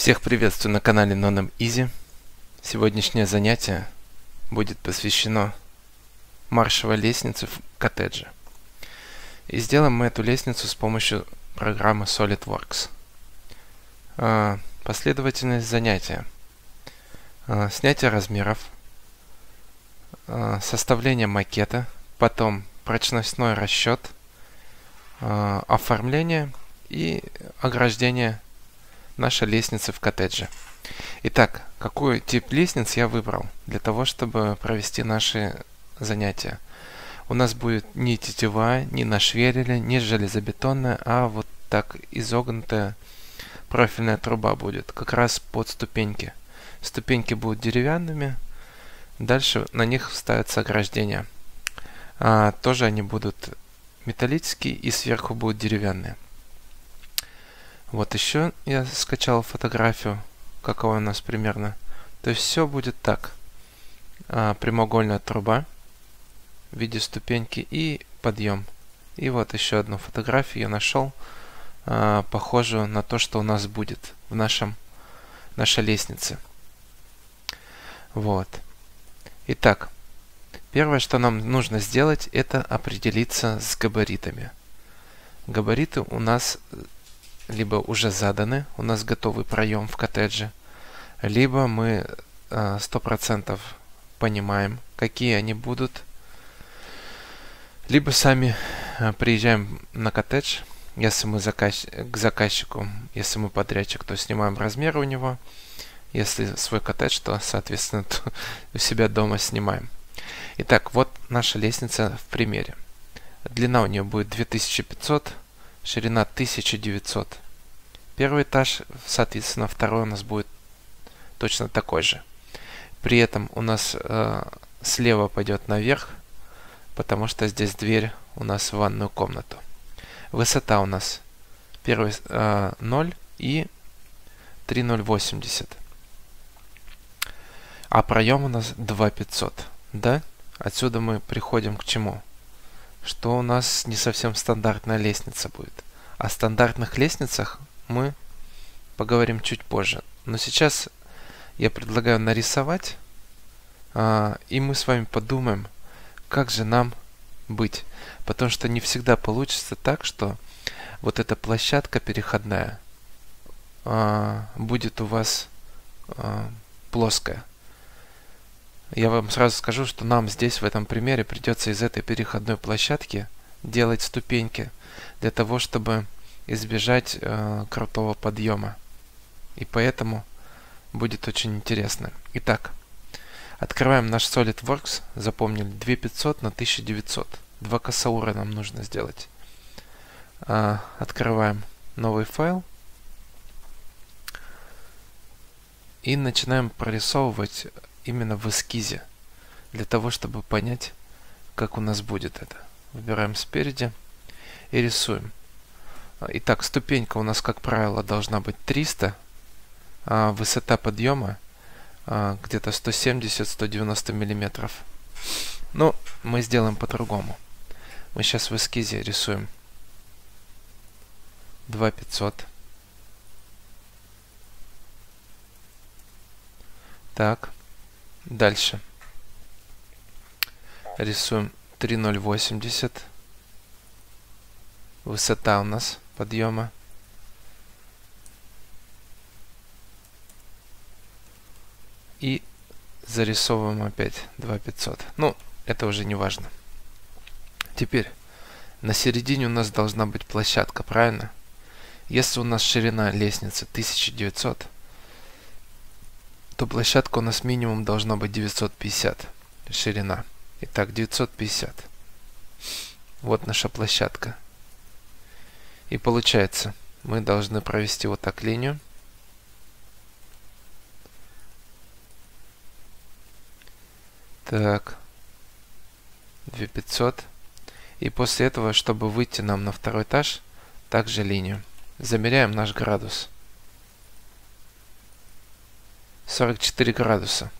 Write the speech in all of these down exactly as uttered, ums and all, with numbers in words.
Всех приветствую на канале NoNaMeEaSy. Сегодняшнее занятие будет посвящено маршевой лестнице в коттедже. И сделаем мы эту лестницу с помощью программы SolidWorks. Последовательность занятия. Снятие размеров, составление макета, потом прочностной расчет, оформление и ограждение наша лестница в коттедже. Итак, какой тип лестниц я выбрал для того, чтобы провести наши занятия? У нас будет не тетива, не нашверили, не железобетонная, а вот так изогнутая профильная труба будет, как раз под ступеньки. Ступеньки будут деревянными, дальше на них вставятся ограждения. А, тоже они будут металлические и сверху будут деревянные. Вот еще я скачал фотографию, какова у нас примерно. То есть все будет так. А, прямоугольная труба в виде ступеньки и подъем. И вот еще одну фотографию я нашел, а, похожую на то, что у нас будет в нашем, нашей лестнице. Вот. Итак, первое, что нам нужно сделать, это определиться с габаритами. Габариты у нас либо уже заданы, у нас готовый проем в коттедже, либо мы сто процентов понимаем, какие они будут, либо сами приезжаем на коттедж, если мы заказ... к заказчику, если мы подрядчик, то снимаем размеры у него, если свой коттедж, то, соответственно, то у себя дома снимаем. Итак, вот наша лестница в примере. Длина у нее будет две тысячи пятьсот. Ширина тысяча девятьсот. Первый этаж, соответственно, второй у нас будет точно такой же. При этом у нас э, слева пойдет наверх, потому что здесь дверь у нас в ванную комнату. Высота у нас первый э, ноль и три тысячи восемьдесят. А проем у нас две тысячи пятьсот. Да? Отсюда мы приходим к чему? Что у нас не совсем стандартная лестница будет. О стандартных лестницах мы поговорим чуть позже. Но сейчас я предлагаю нарисовать, а, и мы с вами подумаем, как же нам быть. Потому что не всегда получится так, что вот эта площадка переходная а, будет у вас а, плоская. Я вам сразу скажу, что нам здесь в этом примере придется из этой переходной площадки делать ступеньки для того, чтобы избежать э, крутого подъема. И поэтому будет очень интересно. Итак, открываем наш SolidWorks. Запомнили, две тысячи пятьсот на тысяча девятьсот. Два косаура нам нужно сделать. Э, открываем новый файл. И начинаем прорисовывать именно в эскизе, для того, чтобы понять, как у нас будет это. Выбираем спереди и рисуем. Итак, ступенька у нас, как правило, должна быть триста, а высота подъема а, где-то сто семьдесят — сто девяносто миллиметров. Но мы сделаем по-другому. Мы сейчас в эскизе рисуем две тысячи пятьсот. Так. Дальше рисуем три тысячи восемьдесят. Высота у нас подъема. И зарисовываем опять две тысячи пятьсот. Ну, это уже не важно. Теперь на середине у нас должна быть площадка, правильно? Если у нас ширина лестницы тысяча девятьсот, то площадка у нас минимум должна быть девятьсот пятьдесят, ширина. Итак, девятьсот пятьдесят. Вот наша площадка. И получается, мы должны провести вот так линию. Так, две тысячи пятьсот. И после этого, чтобы выйти нам на второй этаж, также линию. Замеряем наш градус. сорок четыре градуса.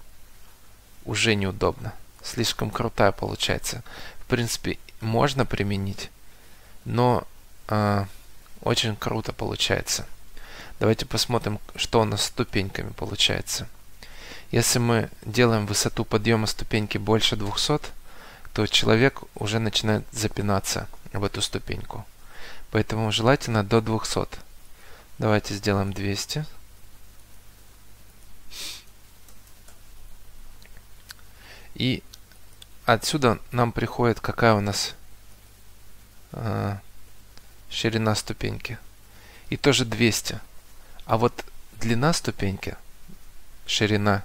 Уже неудобно. Слишком крутая получается. В принципе, можно применить, но э, очень круто получается. Давайте посмотрим, что у нас с ступеньками получается. Если мы делаем высоту подъема ступеньки больше двухсот, то человек уже начинает запинаться в эту ступеньку. Поэтому желательно до двухсот. Давайте сделаем двести. И отсюда нам приходит, какая у нас э, ширина ступеньки. И тоже двести. А вот длина ступеньки, ширина,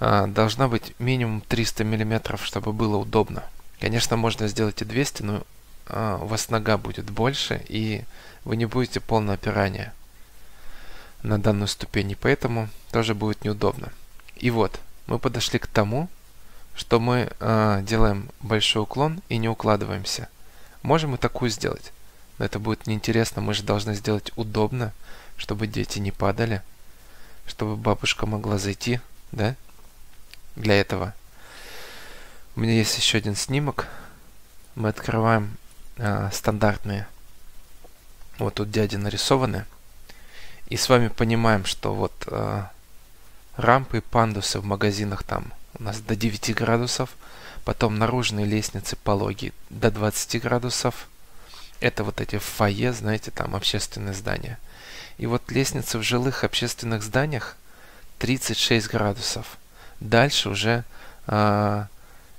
э, должна быть минимум триста миллиметров, чтобы было удобно. Конечно, можно сделать и двести, но э, у вас нога будет больше, и вы не будете полное опирание на данную ступень. И поэтому тоже будет неудобно. И вот, мы подошли к тому, что мы э, делаем большой уклон и не укладываемся. Можем и такую сделать, но это будет неинтересно. Мы же должны сделать удобно, чтобы дети не падали, чтобы бабушка могла зайти, да? Для этого у меня есть еще один снимок. Мы открываем э, стандартные. Вот тут дяди нарисованы. И с вами понимаем, что вот э, рампы и пандусы в магазинах там у нас до девяти градусов, потом наружные лестницы пологие до двадцати градусов. Это вот эти фойе, знаете, там общественные здания. И вот лестницы в жилых общественных зданиях тридцать шесть градусов. Дальше уже э,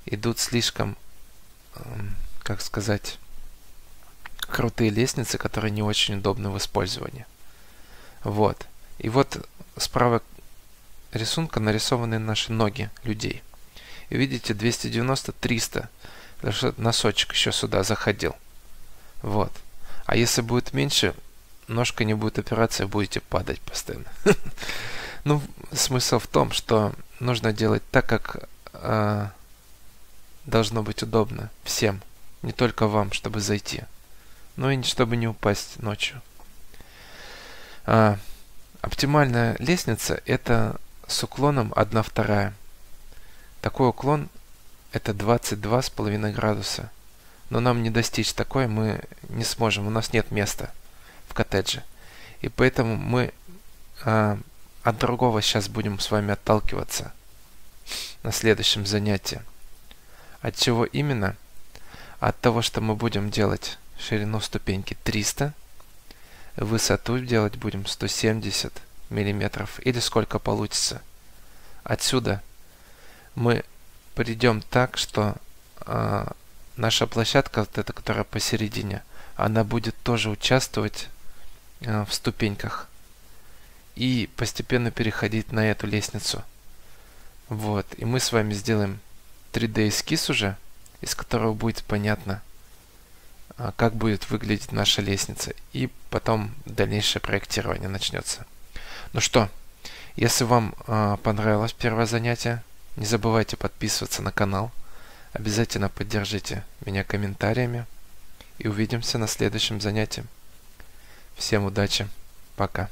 идут слишком, э, как сказать, крутые лестницы, которые не очень удобны в использовании. Вот. И вот справа рисунка нарисованы наши ноги людей. И видите, двести девяносто, триста. Даже носочек еще сюда заходил. Вот. А если будет меньше, ножка не будет опираться, и будете падать постоянно. Ну, смысл в том, что нужно делать так, как должно быть удобно всем. Не только вам, чтобы зайти. Ну и чтобы не упасть ночью. Оптимальная лестница — это с уклоном одна вторая. Такой уклон — это двадцать два с половиной градуса. Но нам не достичь такой мы не сможем. У нас нет места в коттедже. И поэтому мы э, от другого сейчас будем с вами отталкиваться на следующем занятии. От чего именно? От того, что мы будем делать ширину ступеньки триста. Высоту делать будем сто семьдесят миллиметров, или сколько получится. Отсюда мы придем так, что э, наша площадка, вот эта, которая посередине, она будет тоже участвовать э, в ступеньках и постепенно переходить на эту лестницу. Вот. И мы с вами сделаем три дэ эскиз уже, из которого будет понятно, э, как будет выглядеть наша лестница. И потом дальнейшее проектирование начнется. Ну что, если вам э, понравилось первое занятие, не забывайте подписываться на канал, обязательно поддержите меня комментариями, и увидимся на следующем занятии. Всем удачи, пока!